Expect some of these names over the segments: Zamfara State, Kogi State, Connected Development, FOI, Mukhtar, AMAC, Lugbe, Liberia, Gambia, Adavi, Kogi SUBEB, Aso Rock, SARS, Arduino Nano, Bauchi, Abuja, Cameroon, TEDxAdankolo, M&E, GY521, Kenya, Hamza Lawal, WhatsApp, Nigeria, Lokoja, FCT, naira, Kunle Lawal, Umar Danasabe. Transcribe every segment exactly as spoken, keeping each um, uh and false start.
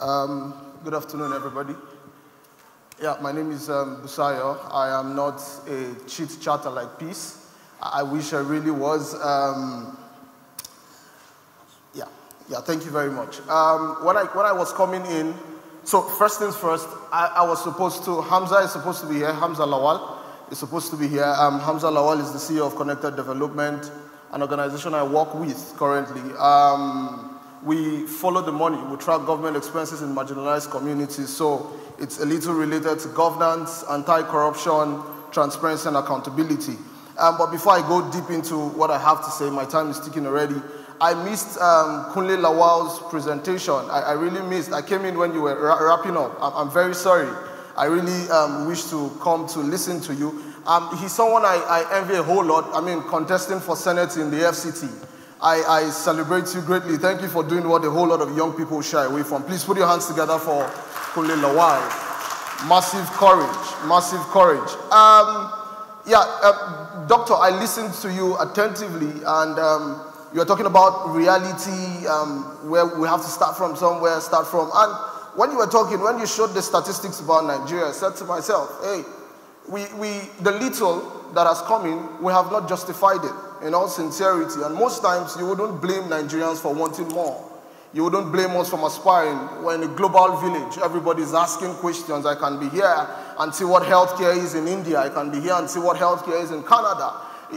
Um, good afternoon, everybody. Yeah, my name is um, Busayo. I am not a chit chatter like peace. I wish I really was. Um, yeah, yeah. Thank you very much. Um, when I when I was coming in, so first things first, I, I was supposed to. Hamza is supposed to be here. Hamza Lawal is supposed to be here. Um, Hamza Lawal is the C E O of Connected Development, an organization I work with currently. Um, We follow the money. We track government expenses in marginalized communities. So it's a little related to governance, anti-corruption, transparency, and accountability. Um, but before I go deep into what I have to say, my time is ticking already. I missed um, Kunle Lawal's presentation. I, I really missed. I came in when you were ra wrapping up. I I'm very sorry. I really um, wish to come to listen to you. Um, he's someone I, I envy a whole lot. I mean, contesting for Senate in the F C T. I, I celebrate you greatly. Thank you for doing what a whole lot of young people shy away from. Please put your hands together for Kunle Lawal. Massive courage, massive courage. Um, yeah, uh, Doctor, I listened to you attentively, and um, you're talking about reality, um, where we have to start from somewhere, start from. And when you were talking, when you showed the statistics about Nigeria, I said to myself, hey, we, we, the little that has come in, we have not justified it. In all sincerity, and most times you wouldn't blame Nigerians for wanting more. You wouldn't blame us from aspiring. We're in a global village. Everybody's asking questions. I can be here and see what healthcare is in India. I can be here and see what healthcare is in Canada.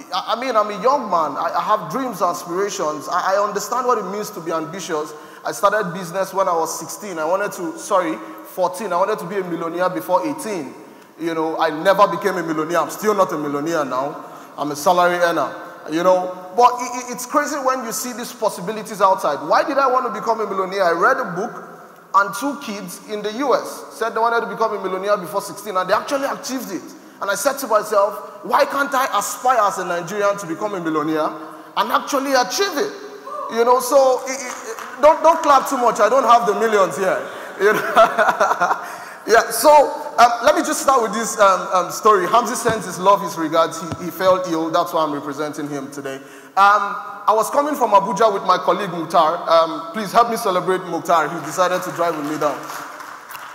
I mean, I'm a young man. I have dreams, aspirations. I understand what it means to be ambitious. I started business when I was sixteen. I wanted to, sorry, fourteen. I wanted to be a millionaire before eighteen. You know, I never became a millionaire. I'm still not a millionaire now. I'm a salary earner. You know, but it's crazy when you see these possibilities outside. Why did I want to become a millionaire? I read a book, and two kids in the U S said they wanted to become a millionaire before sixteen, and they actually achieved it. And I said to myself, why can't I aspire as a Nigerian to become a millionaire and actually achieve it? You know, so it, it, don't, don't clap too much. I don't have the millions here. You know? Yeah, so um, let me just start with this um, um, story. Hamza sends his love, his regards. He, he fell ill. That's why I'm representing him today. Um, I was coming from Abuja with my colleague Mukhtar. Um, please help me celebrate Mukhtar. He decided to drive with me down.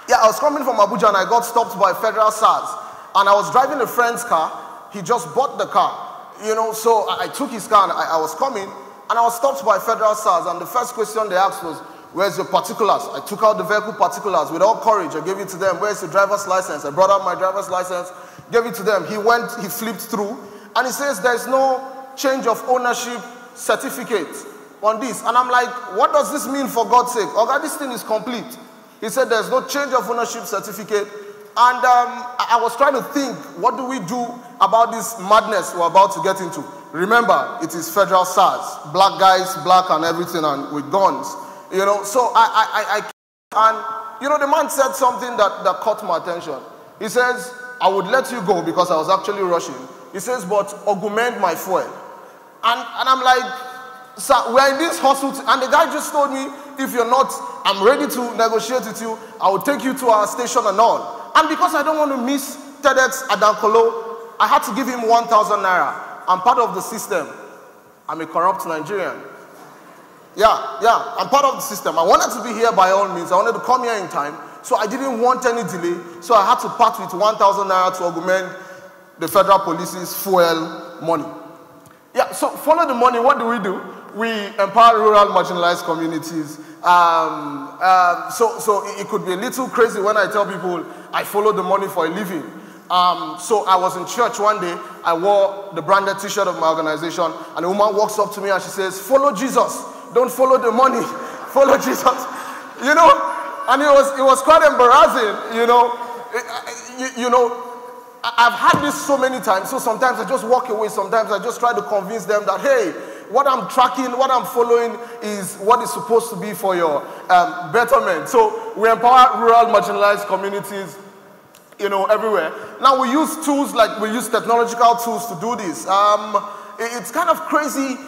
Yeah, I was coming from Abuja and I got stopped by federal SARS. And I was driving a friend's car. He just bought the car. You know, so I, I took his car and I, I was coming. And I was stopped by federal SARS. And the first question they asked was, where's your particulars? I took out the vehicle particulars with all courage. I gave it to them. Where's your driver's license? I brought out my driver's license, gave it to them. He went, he flipped through, and he says there's no change of ownership certificate on this. And I'm like, what does this mean for God's sake? Okay, this thing is complete. He said there's no change of ownership certificate. And um, I was trying to think, what do we do about this madness we're about to get into? Remember, it is federal SARS. Black guys, black and everything, and with guns. You know, so I, I, I, and, you know, the man said something that, that caught my attention. He says, I would let you go because I was actually rushing. He says, but augment my fuel. And, and I'm like, sir, we're in this hustle. And the guy just told me, if you're not, I'm ready to negotiate with you. I will take you to our station and all. And because I don't want to miss TEDxAdankolo, I had to give him one thousand naira. I'm part of the system. I'm a corrupt Nigerian. Yeah, yeah, I'm part of the system. I wanted to be here by all means. I wanted to come here in time. So I didn't want any delay. So I had to part with one thousand naira to augment the federal police's fuel money. Yeah, so follow the money. What do we do? We empower rural marginalized communities. Um, uh, so, so it could be a little crazy when I tell people I follow the money for a living. Um, so I was in church one day. I wore the branded T-shirt of my organization. And a woman walks up to me and she says, follow Jesus. Don't follow the money, follow Jesus, you know, and it was, it was quite embarrassing, you know, you, you know, I've had this so many times, so sometimes I just walk away, sometimes I just try to convince them that, hey, what I'm tracking, what I'm following is what is supposed to be for your um, betterment. So we empower rural marginalized communities, you know, everywhere. Now we use tools, like we use technological tools to do this. Um, it, it's kind of crazy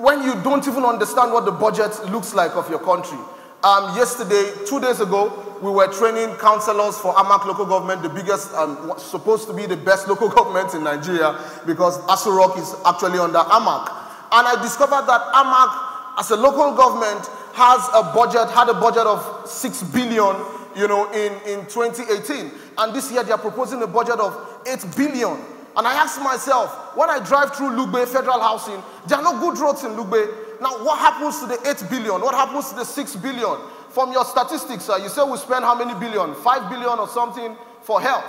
when you don't even understand what the budget looks like of your country. Um, yesterday, two days ago, we were training councillors for AMAC local government, the biggest, um, supposed to be the best local government in Nigeria, because Aso Rock is actually under AMAC. And I discovered that AMAC, as a local government, has a budget, had a budget of six billion, you know, in, in twenty eighteen. And this year, they are proposing a budget of eight billion. And I asked myself, when I drive through Lugbe Federal Housing, there are no good roads in Lugbe. Now, what happens to the eight billion? What happens to the six billion? From your statistics, sir, you say we spend how many billion? five billion or something for health.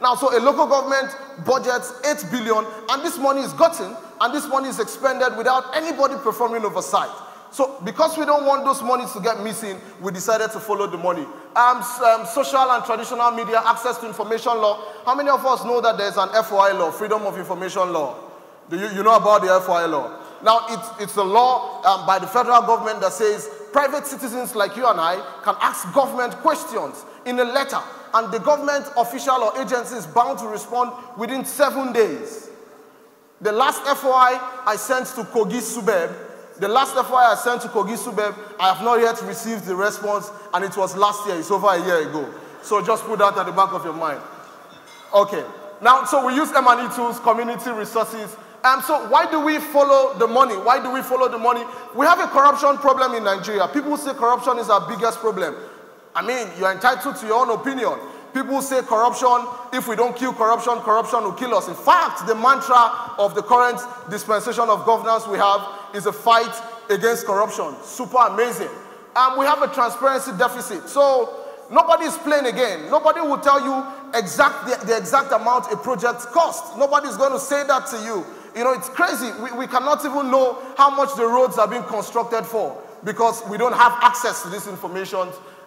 Now, so a local government budgets eight billion, and this money is gotten, and this money is expended without anybody performing oversight. So because we don't want those monies to get missing, we decided to follow the money. Um, um, social and traditional media, access to information law. How many of us know that there's an F O I law, freedom of information law? Do you, you know about the F O I law? Now, it's, it's a law um, by the federal government that says private citizens like you and I can ask government questions in a letter, and the government official or agency is bound to respond within seven days. The last F O I I sent to Kogi SUBEB, The last F O I I sent to Kogi SUBEB, I have not yet received the response, and it was last year. It's over a year ago. So just put that at the back of your mind. Okay. Now, so we use M and E tools, community resources. Um, so why do we follow the money? Why do we follow the money? We have a corruption problem in Nigeria. People say corruption is our biggest problem. I mean, you're entitled to your own opinion. People say corruption, if we don't kill corruption, corruption will kill us. In fact, the mantra of the current dispensation of governance we have is a fight against corruption. Super amazing. And we have a transparency deficit. So nobody is playing again. Nobody will tell you exact the, the exact amount a project costs. Nobody's going to say that to you. You know, it's crazy. We, we cannot even know how much the roads are being constructed for because we don't have access to this information.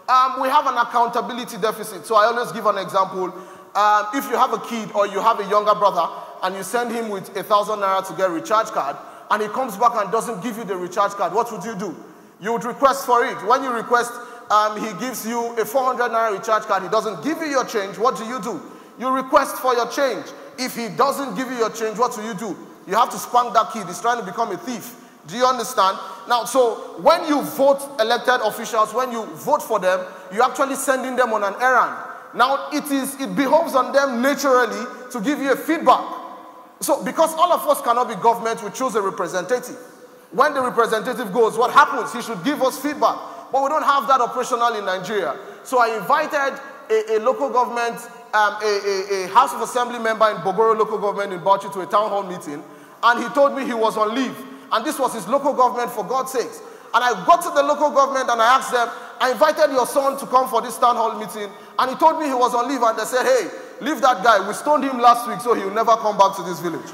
Um, we have an accountability deficit. So I always give an example. Um, if you have a kid or you have a younger brother and you send him with a thousand naira to get a recharge card and he comes back and doesn't give you the recharge card, what would you do? You would request for it. When you request, um, he gives you a four hundred naira recharge card. He doesn't give you your change. What do you do? You request for your change. If he doesn't give you your change, what do you do? You have to spank that kid. He's trying to become a thief. Do you understand? Now, so when you vote elected officials, when you vote for them, you're actually sending them on an errand. Now, it is it behoves on them naturally to give you a feedback. So, because all of us cannot be government, we choose a representative. When the representative goes, what happens? He should give us feedback. But we don't have that operational in Nigeria. So I invited a, a local government, um, a, a, a House of Assembly member in Bogoro local government in Bauchi to a town hall meeting, and he told me he was on leave. And this was his local government, for God's sakes. And I got to the local government and I asked them, I invited your son to come for this town hall meeting. And he told me he was on leave. And they said, hey, leave that guy. We stoned him last week, so he'll never come back to this village.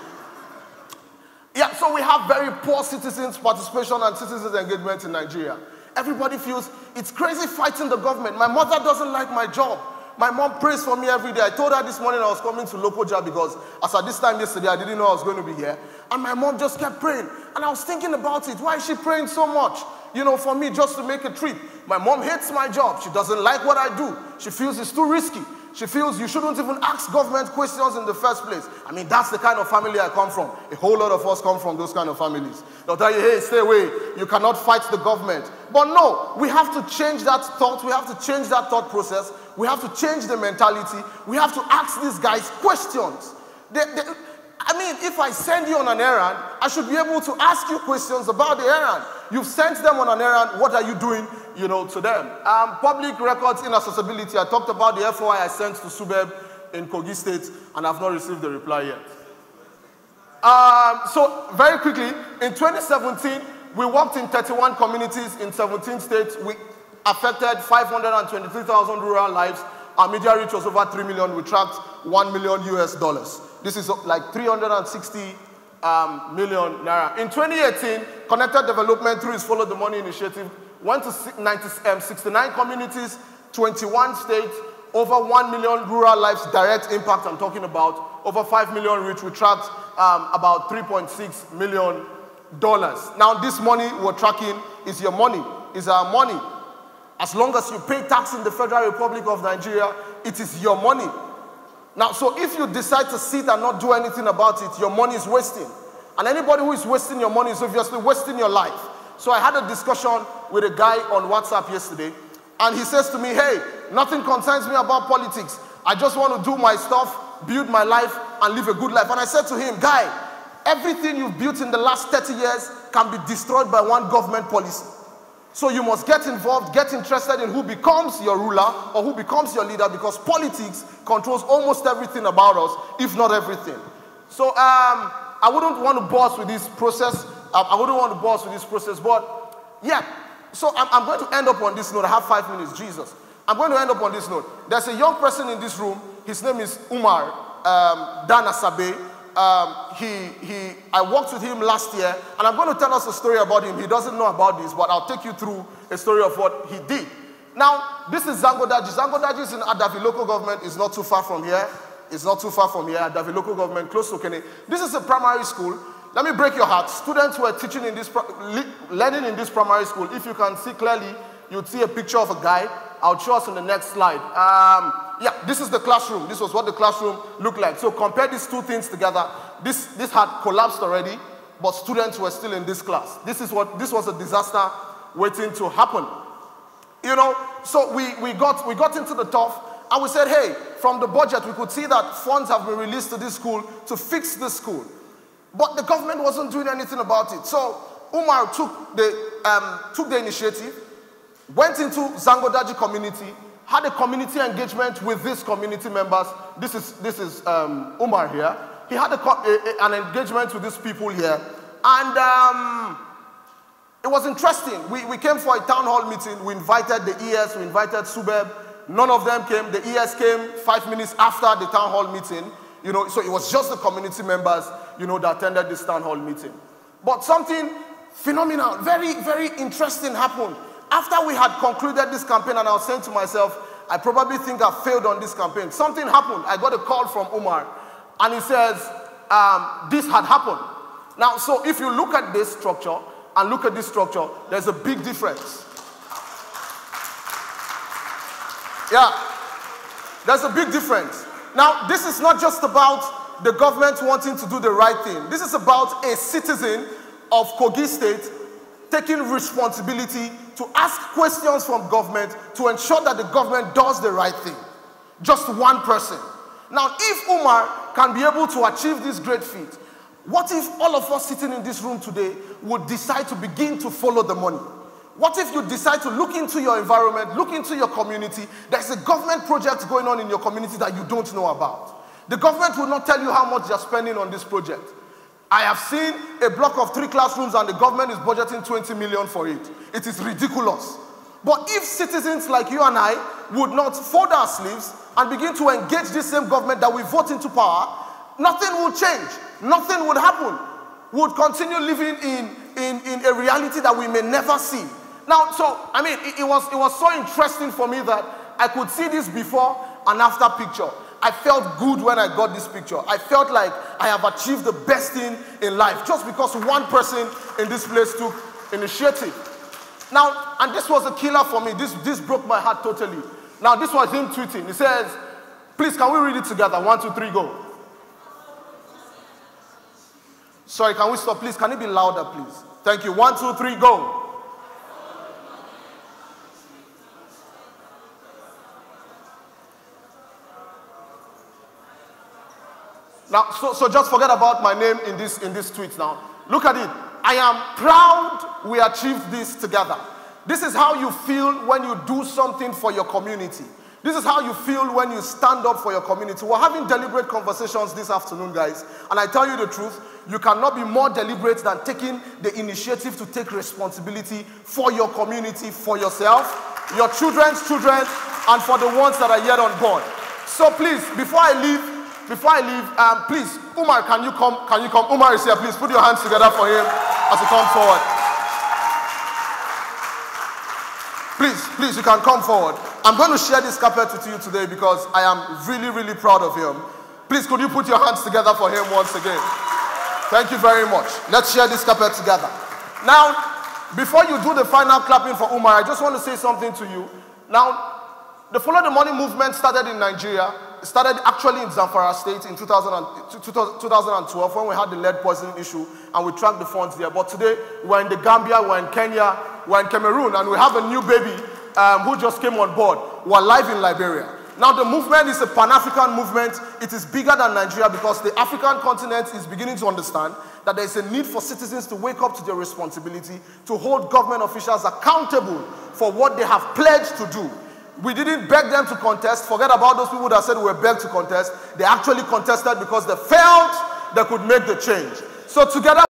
Yeah, so we have very poor citizens' participation and citizens' engagement in Nigeria. Everybody feels it's crazy fighting the government. My mother doesn't like my job. My mom prays for me every day. I told her this morning I was coming to Lokoja because as at this time yesterday, I didn't know I was going to be here. And my mom just kept praying. And I was thinking about it. Why is she praying so much? You know, for me just to make a trip. My mom hates my job. She doesn't like what I do. She feels it's too risky. She feels you shouldn't even ask government questions in the first place. I mean, that's the kind of family I come from. A whole lot of us come from those kind of families. They'll tell you, hey, stay away. You cannot fight the government. But no, we have to change that thought. We have to change that thought process. We have to change the mentality. We have to ask these guys questions. They, they, I mean, if I send you on an errand, I should be able to ask you questions about the errand. You've sent them on an errand. What are you doing, you know, to them? Um, public records inaccessibility. I talked about the F O I I sent to SUBEB in Kogi State, and I've not received the reply yet. Um, so, very quickly, in twenty seventeen, we worked in thirty-one communities in seventeen states. We affected five hundred twenty-three thousand rural lives. Our media reach was over three million. We tracked one million U S dollars. This is like three hundred sixty um, million naira. In twenty eighteen, Connected Development through its Follow the Money initiative went to sixty-nine communities, twenty-one states, over one million rural lives, direct impact I'm talking about, over five million reach. We tracked um, about three point six million dollars. Now this money we're tracking is your money, is our money. As long as you pay tax in the Federal Republic of Nigeria, it is your money. Now, so if you decide to sit and not do anything about it, your money is wasting. And anybody who is wasting your money is obviously wasting your life. So I had a discussion with a guy on WhatsApp yesterday, and he says to me, hey, nothing concerns me about politics. I just want to do my stuff, build my life, and live a good life. And I said to him, guy, everything you've built in the last thirty years can be destroyed by one government policy. So you must get involved, get interested in who becomes your ruler or who becomes your leader, because politics controls almost everything about us, if not everything. So um, I wouldn't want to bore us with this process. Um, I wouldn't want to bore us with this process, but yeah. So I'm, I'm going to end up on this note. I have five minutes, Jesus. I'm going to end up on this note. There's a young person in this room. His name is Umar um, Danasabe. Um, he, he, I worked with him last year, and I'm going to tell us a story about him. He doesn't know about this, but I'll take you through a story of what he did. Now, this is Zangodaji. Zangodaji is in Adavi local government. It's not too far from here. It's not too far from here. Adavi local government, close to Kenya. This is a primary school. Let me break your heart. Students who are teaching in this, learning in this primary school, if you can see clearly, you'd see a picture of a guy. I'll show us on the next slide. Um, Yeah, this is the classroom. This was what the classroom looked like. So compare these two things together. This, this had collapsed already, but students were still in this class. This is what, this was a disaster waiting to happen. You know, so we, we, got, we got into the tough, and we said, hey, from the budget, we could see that funds have been released to this school to fix this school. But the government wasn't doing anything about it. So Umar took the, um, took the initiative, went into Zangodaji community, had a community engagement with these community members. This is, this is um, Umar here. He had a, a, an engagement with these people here. And um, it was interesting. We, we came for a town hall meeting. We invited the E S, we invited SUBEB. None of them came. The E S came five minutes after the town hall meeting. You know, so it was just the community members, you know, that attended this town hall meeting. But something phenomenal, very, very interesting happened. After we had concluded this campaign, and I was saying to myself, I probably think I failed on this campaign. Something happened. I got a call from Umar, and he says, um, this had happened. Now, so if you look at this structure and look at this structure, there's a big difference. Yeah, there's a big difference. Now, this is not just about the government wanting to do the right thing. This is about a citizen of Kogi State taking responsibility to ask questions from government to ensure that the government does the right thing. Just one person. Now, if Umar can be able to achieve this great feat, what if all of us sitting in this room today would decide to begin to follow the money? What if you decide to look into your environment, look into your community? There's a government project going on in your community that you don't know about. The government will not tell you how much they're spending on this project. I have seen a block of three classrooms and the government is budgeting twenty million for it. It is ridiculous. But if citizens like you and I would not fold our sleeves and begin to engage this same government that we vote into power, nothing will change. Nothing would happen. We would continue living in, in, in a reality that we may never see. Now, so, I mean, it, it, was, it was so interesting for me that I could see this before and after picture. I felt good when I got this picture. I felt like I have achieved the best thing in life just because one person in this place took initiative. Now, and this was a killer for me. This, this broke my heart totally. Now, this was him tweeting. He says, please, can we read it together? One, two, three, go. Sorry, can we stop, please? Can it be louder, please? Thank you. One, two, three, go. Now, so, so just forget about my name in this, in this tweet now. Look at it. I am proud we achieved this together. This is how you feel when you do something for your community. This is how you feel when you stand up for your community. We're having deliberate conversations this afternoon, guys. And I tell you the truth, you cannot be more deliberate than taking the initiative to take responsibility for your community, for yourself, your children's children, and for the ones that are yet unborn. So please, before I leave, Before I leave, um, please, Umar, can you come? Can you come? Umar is here. Please put your hands together for him as he comes forward. Please, please, you can come forward. I'm going to share this carpet with you today because I am really, really proud of him. Please, could you put your hands together for him once again? Thank you very much. Let's share this carpet together. Now, before you do the final clapping for Umar, I just want to say something to you. Now, the Follow the Money movement started in Nigeria. Started actually in Zamfara State in two thousand twelve when we had the lead poisoning issue and we tracked the funds there. But today, we're in the Gambia, we're in Kenya, were in Cameroon, and we have a new baby um, who just came on board. We're live in Liberia. Now the movement is a Pan-African movement. It is bigger than Nigeria because the African continent is beginning to understand that there is a need for citizens to wake up to their responsibility, to hold government officials accountable for what they have pledged to do. We didn't beg them to contest. Forget about those people that said we were begged to contest. They actually contested because they felt they could make the change. So together